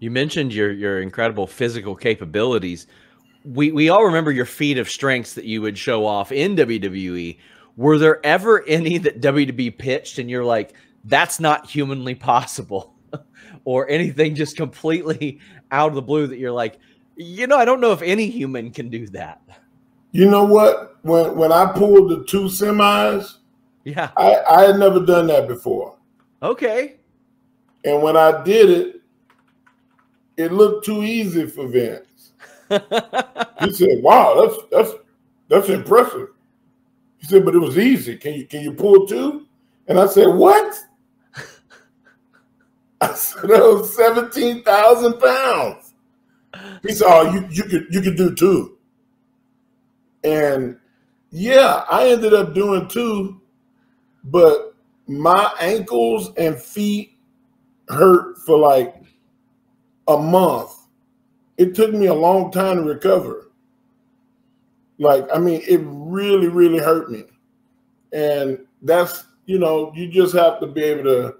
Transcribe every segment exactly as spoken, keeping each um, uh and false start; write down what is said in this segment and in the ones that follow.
You mentioned your your incredible physical capabilities. We we all remember your feat of strengths that you would show off in W W E. Were there ever any that W W E pitched and you're like, that's not humanly possible? Or anything just completely out of the blue that you're like, you know, I don't know if any human can do that. You know what? When when I pulled the two semis, yeah, I, I had never done that before. Okay. And when I did it, it looked too easy for Vince. He said, "Wow, that's that's that's impressive." He said, "But it was easy. Can you can you pull two?" And I said, "What?" I said, "That was seventeen thousand pounds." He said, "Oh, you you could you could do two." And yeah, I ended up doing two, but my ankles and feet hurt for like a month. It took me a long time to recover. Like, I mean, it really, really hurt me. And that's, you know, you just have to be able to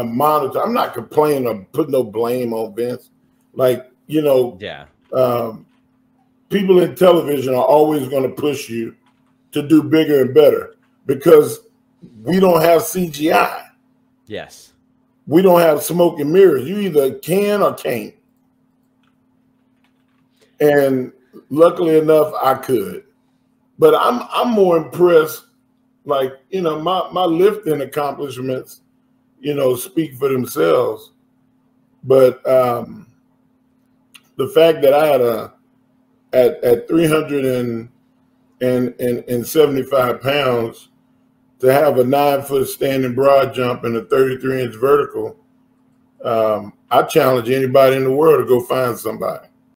uh, monitor. I'm not complaining or putting no blame on Vince. Like, you know, yeah. Um, people in television are always going to push you to do bigger and better because we don't have C G I. Yes. We don't have smoke and mirrors. You either can or can't. And luckily enough, I could. But I'm I'm more impressed. Like, you know, my, my lifting accomplishments, you know, speak for themselves. But um, the fact that I had a at at three hundred seventy-five pounds, to have a nine foot standing broad jump and a thirty-three inch vertical, um, I challenge anybody in the world to go find somebody.